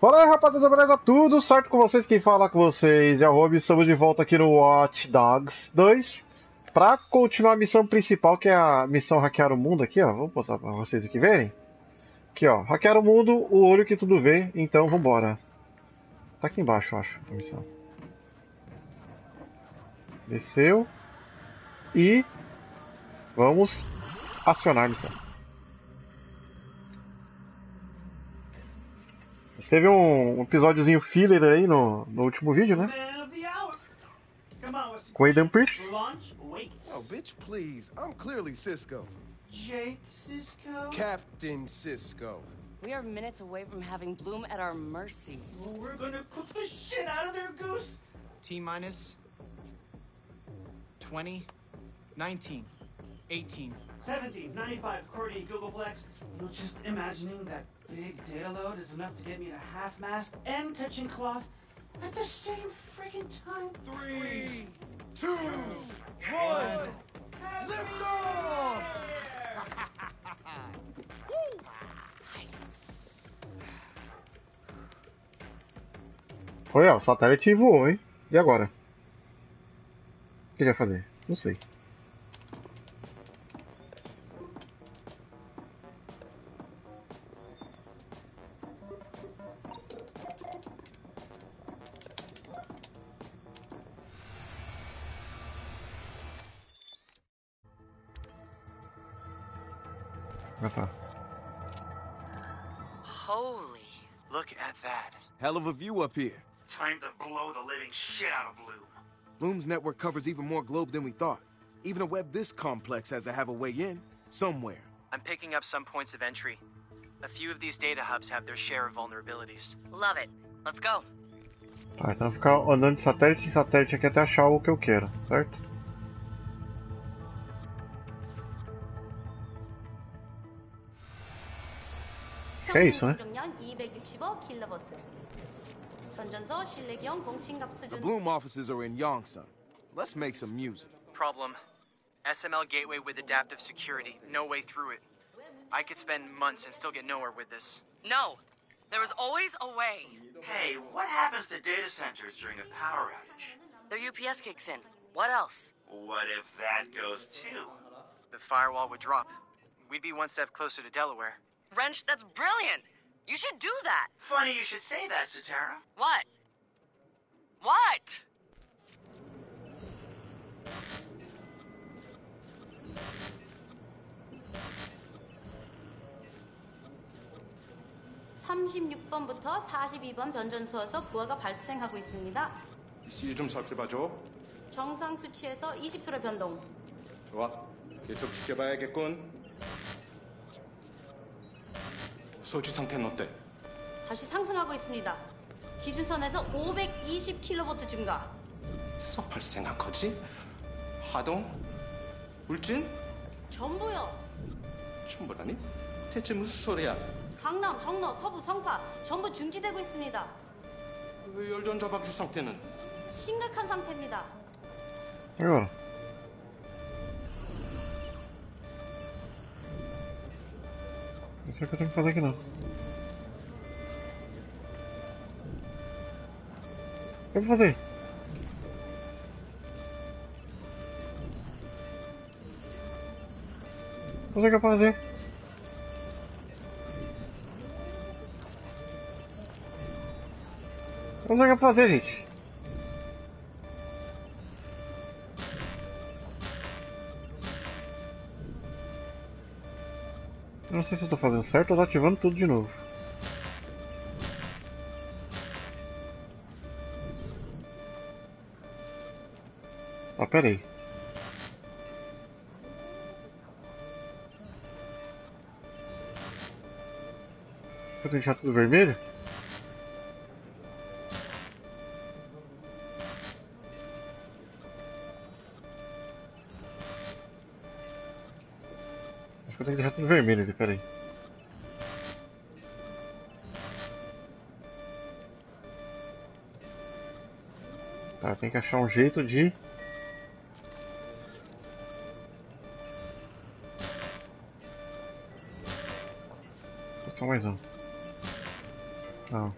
Fala aí, rapaziada, beleza? Tudo certo com vocês? Quem fala com vocês é o Rob. Estamos de volta aqui no Watch Dogs 2 para continuar a missão principal, que é a missão hackear o mundo aqui, ó. Vou botar para vocês aqui verem. Aqui, ó, hackear o mundo, o olho que tudo vê. Então, vambora. Tá aqui embaixo, eu acho, a missão. Desceu. E vamos acionar a missão. Teve um episódiozinho filler aí no último vídeo, né? Com Aiden Pritch. Oh, bitch, please. I'm clearly Cisco. Jake Cisco? Captain Cisco. We are minutes away from having Bloom at our mercy. Well, we're gonna cook the shit out of their goose. T-minus 20, 19, 18. 17, 95, Cordy, Googleplex. You're just imagining that big data load is enough to get me in a half-mast and touching cloth at the same friggin' time. 3, 2, 1, lift off! Woo! Nice. Olha, o satélite voou, hein? E agora? O que ele vai fazer? Não sei. Holy. Look at that. Hell of a view up here. Time to blow the living shit out of Bloom. Bloom's network covers even more globe than we thought. Even a web this complex has to have a way in, somewhere. I'm picking up some points of entry. A few of these data hubs have their share of vulnerabilities. Love it. Let's go. Tá, então ficar andando de satélite em satélite aqui até achar o que eu quero, certo? É isso, né? The Bloom offices are in Yongsan. Let's make some music. Problem. SML gateway with adaptive security. No way through it. I could spend months and still get nowhere with this. No. There is always a way. Hey, what happens to data centers during a power outage? Their UPS kicks in. What else? What if that goes too? The firewall would drop. We'd be one step closer to Delaware. Wrench, that's brilliant! You should do that! Funny you should say that, Satara. What? What? 시유 좀 살펴봐줘. 정상 수치에서 20%의 변동. 좋아. 계속 지켜봐야겠군. 소지 상태는 어때? 다시 상승하고 있습니다. 기준선에서 520kV 증가. 서 발생한 거지? 하동? 울진? 전부요. 전부라니? 대체 무슨 소리야? 강남, 정로, 서부, 성파 전부 중지되고 있습니다. 왜 열전자 방출 상태는? 심각한 상태입니다. 이거. Não sei o que eu tenho que fazer aqui não. O que eu vou fazer? Não sei o que eu vou fazer. Não sei o que eu vou fazer, gente. Não sei se eu tô fazendo certo ou ativando tudo de novo. Ah, peraí. Vou deixar tudo vermelho? Acho que eu tenho que deixar tudo vermelho ali, peraí. Tá, eu tenho que achar um jeito de... Só mais um. Não.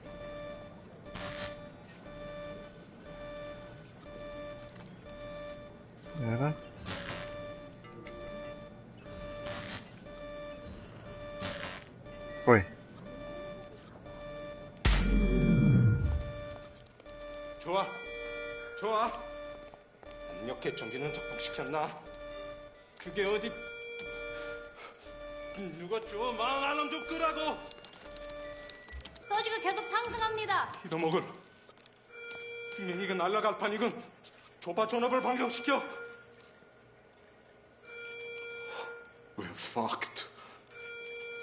Oi. 좋아. 좋아. 압력계 전기는 작동시켰나? 그게 어디 누가 좀 망하는 좀 끄라고. 서지가 계속 상승합니다. 이놈을 분명히 이건 날라갈 판이군. 좁아 전압을 반경시켜. We're fucked.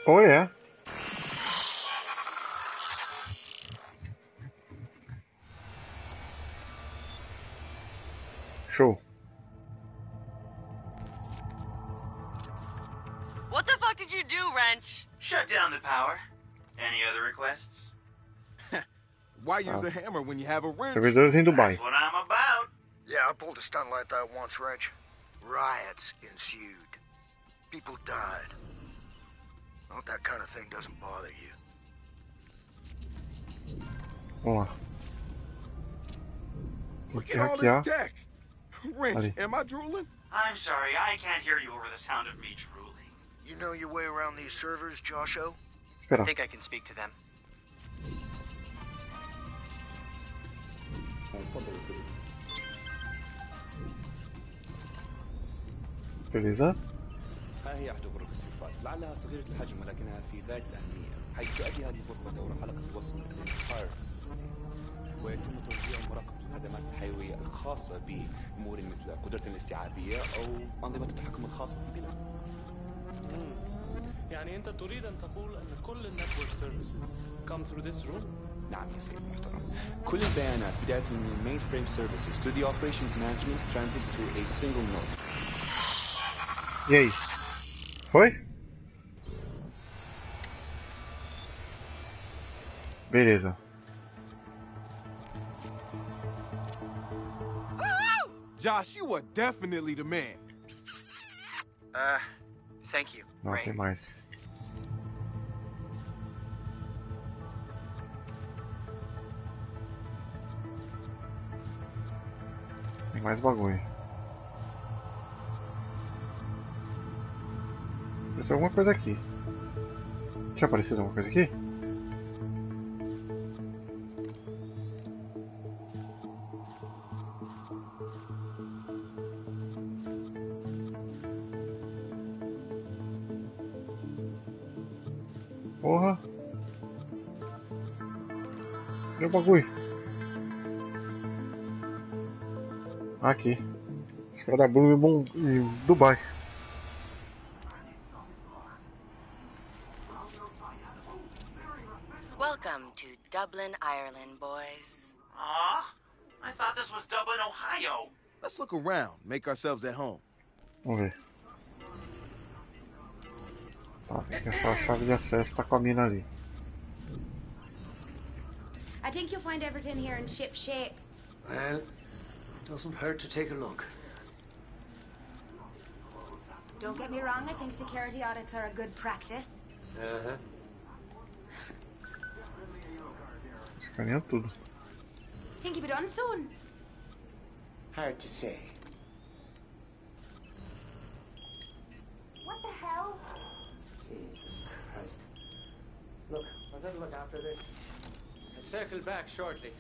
Oh yeah. Sure. What the fuck did you do, Wrench? Shut down the power. Any other requests? Why use a hammer when you have a wrench? That's what I'm about. Yeah, I pulled a stunt like that once, Wrench. Riots ensued. People died. I hope that kind of thing doesn't bother you. Oh. Look at all this tech. Wrench, am I drooling? I'm sorry, I can't hear you over the sound of me drooling. You know your way around these servers, Joshua? I think I can speak to them. Beleza? ها هي أحد غرف الصفات لعلها صغيرة الحجم ولكنها في ذات الأهمية حيث تؤدي هذه الغرفة دور حلقة وصل للفاير في الصفات ويتم توزيع مراقبة الخدمات الحيوية الخاصة بأمور مثل قدرة الاستيعابية أو أنظمة التحكم الخاصة بالبناء. يعني أنت تريد أن تقول أن كل النتورك سيرفيسز come through this room؟ نعم يا سيد محترم. كل البيانات بداية من المين فريم سيرفيسز to the operations management transits to a single node. Yay. Oi? Beleza. Josh, you are definitely the man. Thank you. Nothing mais. Tem mais bagulho. Apareceu alguma coisa aqui. Tinha aparecido alguma coisa aqui? Porra! Cadê o bagulho? Aqui. Esse cara da Bloom em Dubai. Dublin, Ireland, boys. Ah, I thought this was Dublin, Ohio. Let's look around, make ourselves at home. Okay. I think you'll find Everton here in ship shape. Well, it doesn't hurt to take a look. Don't get me wrong, I think security audits are a good practice. Uh-huh. Tudo. Think you'll be done soon. Hard to say. What the hell? Jesus Christ. Look, I gotta look after this. I'll circle back shortly.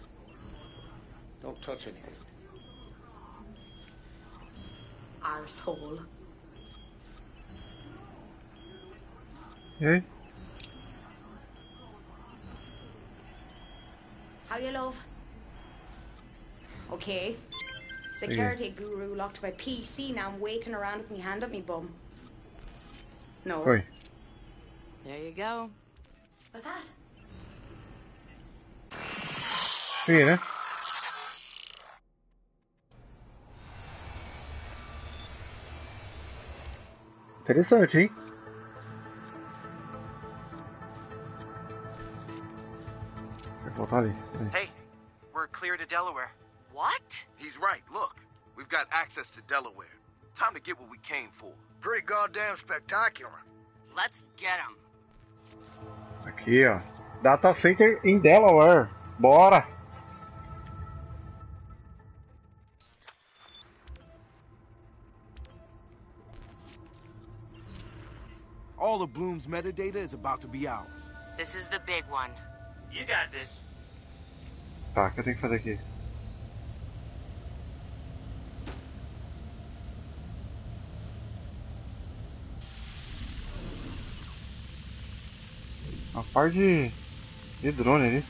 Don't touch anything. Arsehole. Hey? How you love? Okay. Security guru locked my PC now. I'm waiting around with me hand up me bum. No. Oi. There you go. What's that? See ya. Interessante, hein? Hey, we're clear to Delaware. What? He's right. Look, we've got access to Delaware. Time to get what we came for. Pretty goddamn spectacular. Let's get him. Aqui, ó. Data center in Delaware. Bora. all of Bloom's metadata is about to be ours. This is the big one. You got this. Pocketing for the key. A par de drone ali.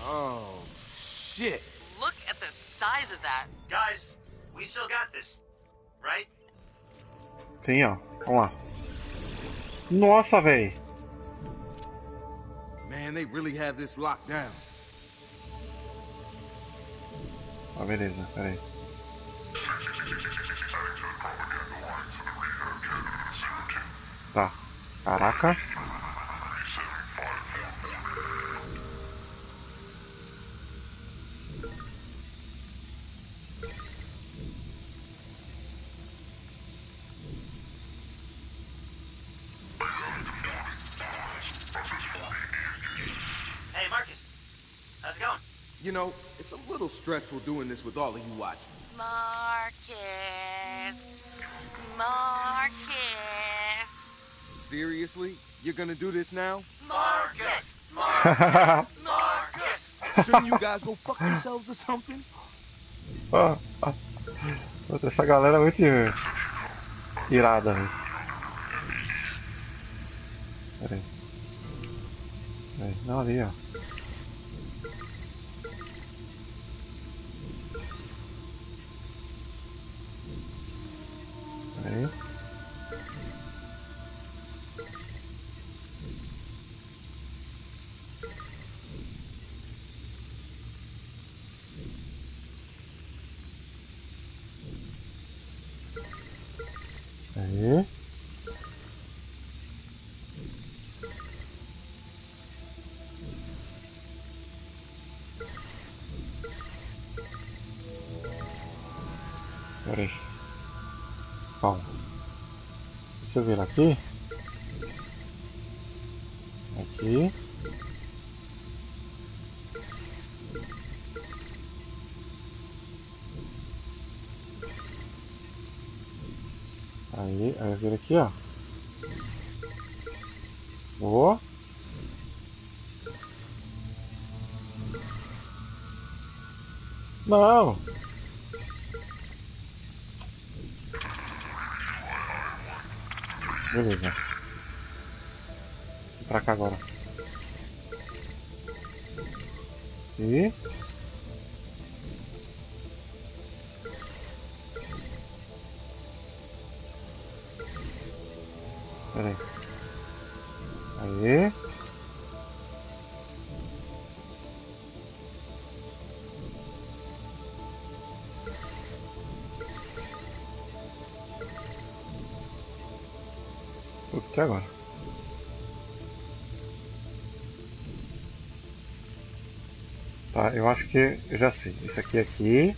Oh, shit. Look at the size of that. Guys, we still got this, right? Sim, ó. Vamos lá. Nossa, véi. Man, they really have this locked down. Ah, beleza, peraí. Tá. Caraca. Hey, Marcus. How's it going? You know, it's a little stressful doing this with all of you watching. Marcus. Marcus. Seriously? You're gonna do this now? Marcus! Marcus! Marcus! Shouldn't you guys go fuck yourselves or something? Essa galera é muito irada, velho. Peraí. Peraí. Não, ali, ó. Peraí. Aí. Peraí. Bom. Deixa eu ver aqui. Aqui. Aí, vai vir aqui, ó. Boa. Não. Beleza. Vou pra cá agora. E... Peraí. Aí. O que é agora? Tá, eu acho que eu já sei. Isso aqui é aqui.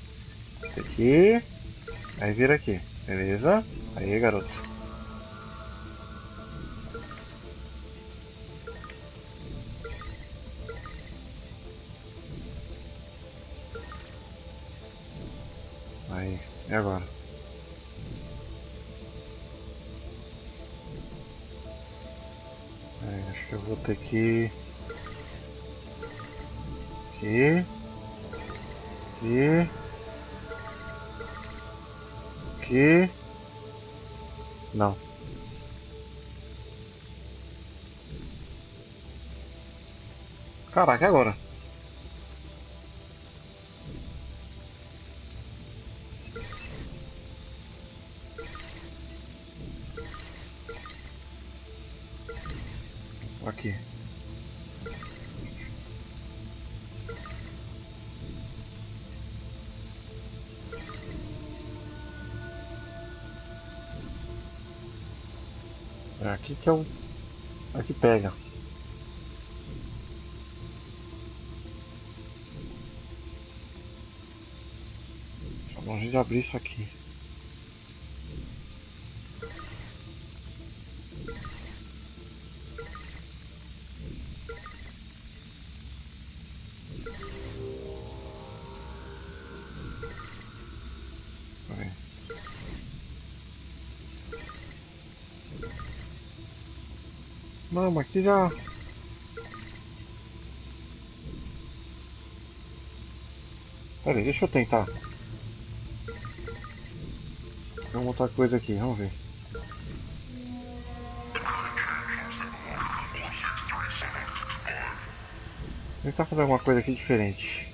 Isso aqui. Aí vira aqui. Beleza? Aí, garoto. E agora? É, acho que eu vou ter que... Aqui... Aqui... Aqui... Não. Caraca, e agora? Aqui. É aqui que é o... Aqui pega. Só longe de abrir isso aqui. Mama, kira. Peraí, deixa eu tentar. Vamos montar coisa aqui, vamos ver. Vou tentar fazer alguma coisa aqui diferente.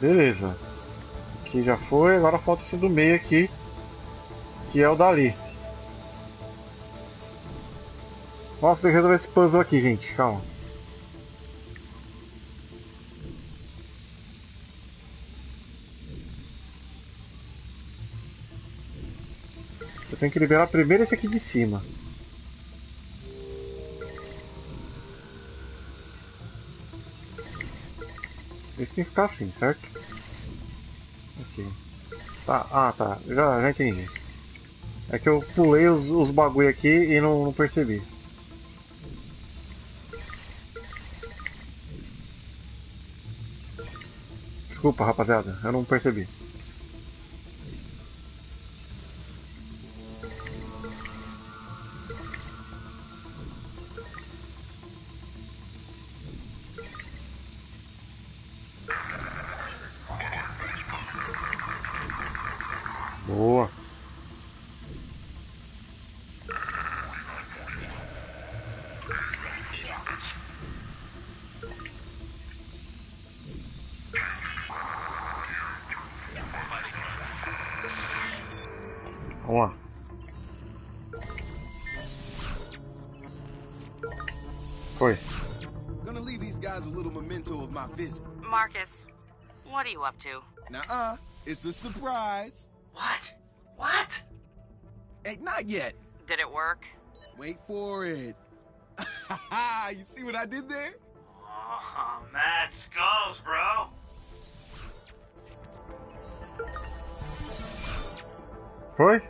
Beleza, aqui já foi, agora falta esse do meio aqui, que é o dali. Nossa, tem que resolver esse puzzle aqui, gente, calma. Eu tenho que liberar primeiro esse aqui de cima. Esse tem que ficar assim, certo? Ok. Tá, ah tá, já entendi. É que eu pulei os bagulho aqui e não percebi. Desculpa, rapaziada, eu não percebi. Boa. Vamos lá. Foi. Gonna leave these guys a little memento of my visit. Marcus, what are you up to? Nuh-uh, it's a surprise. What? Hey, not yet. Did it work? Wait for it. You see what I did there? Oh, mad skulls, bro. Foi.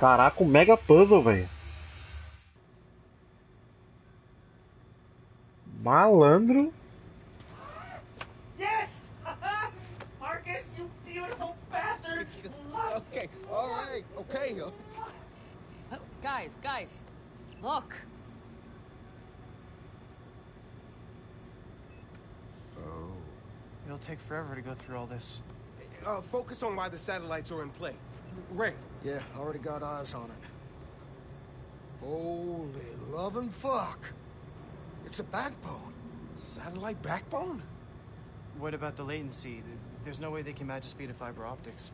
Caraca, o mega puzzle, velho. Malandro. Yes! Marcus, you beautiful bastard. Okay, all right. Okay. Oh, guys. Look. Oh. It'll take forever to go through all this. Focus on why the satellites are in play. Ray. Yeah, already got eyes on it. Holy lovin' fuck. It's a backbone. Satellite backbone? What about the latency? There's no way they can match the speed of fiber optics.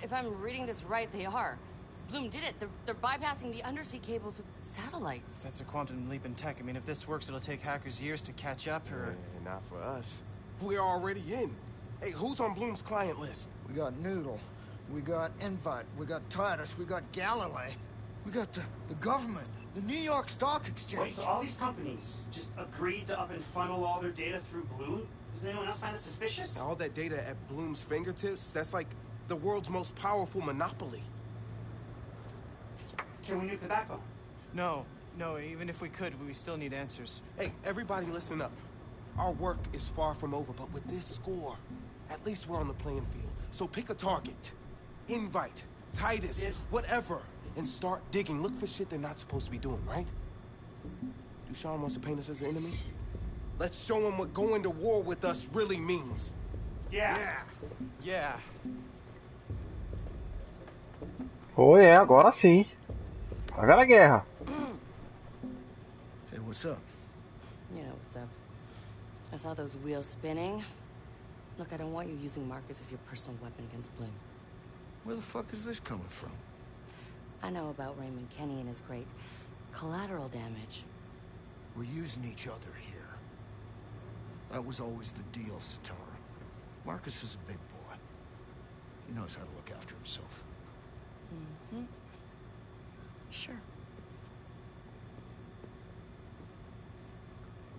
If I'm reading this right, they are. Bloom did it. They're bypassing the undersea cables with satellites. That's a quantum leap in tech. I mean, if this works, it'll take hackers years to catch up, or... Yeah, not for us. We're already in. Hey, who's on Bloom's client list? We got Noodle. We got Envite. We got Titus. We got Galilei. We got the government. The New York Stock Exchange. Wait, so all these companies just agreed to up and funnel all their data through Bloom? Does anyone else find this suspicious? Now, all that data at Bloom's fingertips, that's like the world's most powerful monopoly. Can we nuke the backbone? No, even if we could, we still need answers. Hey, everybody listen up. Our work is far from over, but with this score, at least we're on the playing field. So pick a target. Envite, Titus, whatever. And start digging. Look for shit they're not supposed to be doing, right? Ducharme wants to paint us as an enemy? Let's show him what going to war with us really means. Yeah. Oh, é, agora sim. Agora a guerra. Hey, what's up? You know what's up. I saw those wheels spinning. Look, I don't want you using Marcus as your personal weapon against Bloom. Where the fuck is this coming from? I know about Raymond Kenny and his great collateral damage. We're using each other here. That was always the deal, Satara. Marcus is a big boy. He knows how to look after himself. Mm-hmm. Sure.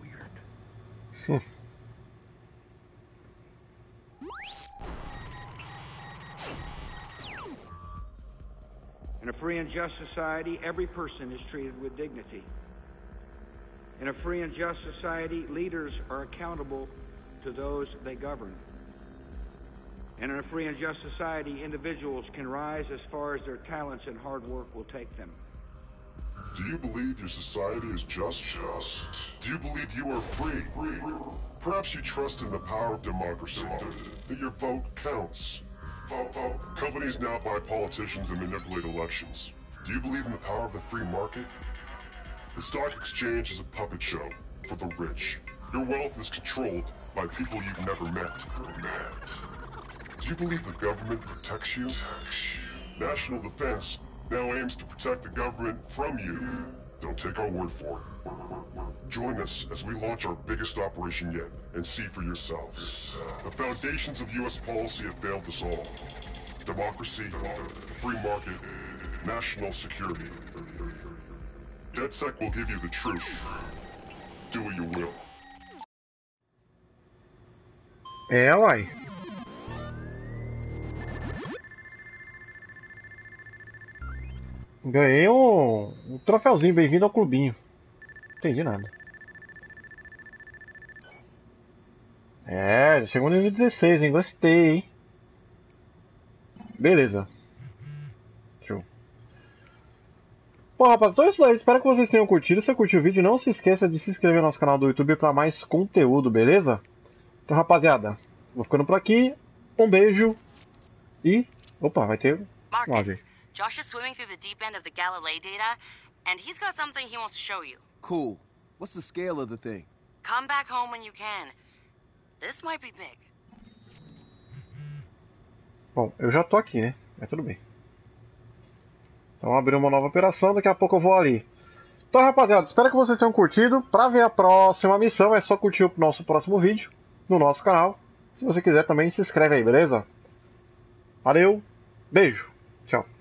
Weird. In a free and just society, every person is treated with dignity. In a free and just society, leaders are accountable to those they govern. And in a free and just society, individuals can rise as far as their talents and hard work will take them. Do you believe your society is just? Do you believe you are free? Perhaps you trust in the power of democracy, that your vote counts. Companies now buy politicians and manipulate elections. Do you believe in the power of the free market? The stock exchange is a puppet show for the rich. Your wealth is controlled by people you've never met. Do you believe the government protects you? National Defense now aims to protect the government from you. Don't take our word for it. Join us as we launch our biggest operation yet and see for yourselves. The foundations of U.S. policy have failed us all. Democracy, free market, national security. DedSec will give you the truth. Do what you will. Ally. Ganhei um troféuzinho, bem-vindo ao clubinho. Entendi nada. É, já chegou no nível 16, hein? Gostei, hein? Beleza. Show. Bom, rapaz, então é isso daí. Espero que vocês tenham curtido. Se você curtiu o vídeo, não se esqueça de se inscrever no nosso canal do YouTube para mais conteúdo, beleza? Então, rapaziada, vou ficando por aqui. Um beijo e... Opa, vai ter... Marcus, Josh is swimming through the deep end of the Galilei data, and he's got something he wants to show you. Cool. What's the scale of the thing? Come back home when you can. This might be big. Bom, eu já tô aqui, né? Mas tudo bem. Então abrir uma nova operação, daqui a pouco eu vou ali. Então, rapaziada, espero que vocês tenham curtido. Pra ver a próxima missão, é só curtir o nosso próximo vídeo no nosso canal. Se você quiser também, se inscreve aí, beleza? Valeu, beijo, tchau.